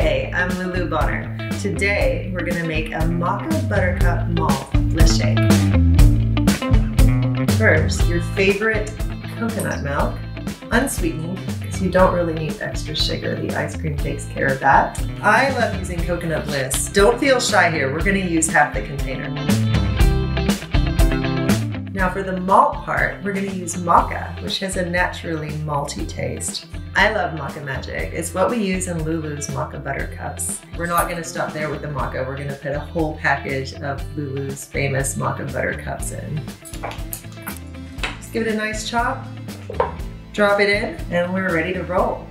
Hey, I'm Lulu Bonner. Today, we're gonna make a Maca Buttercup Malt Bliss Shake. First, your favorite coconut milk, unsweetened, because you don't really need extra sugar. The ice cream takes care of that. I love using Coconut Bliss. Don't feel shy here. We're gonna use half the container. Now for the malt part, we're gonna use maca, which has a naturally malty taste. I love Maca Magic. It's what we use in Lulu's Maca Buttercups. We're not gonna stop there with the maca. We're gonna put a whole package of Lulu's famous Maca Buttercups in. Just give it a nice chop, drop it in, and we're ready to roll.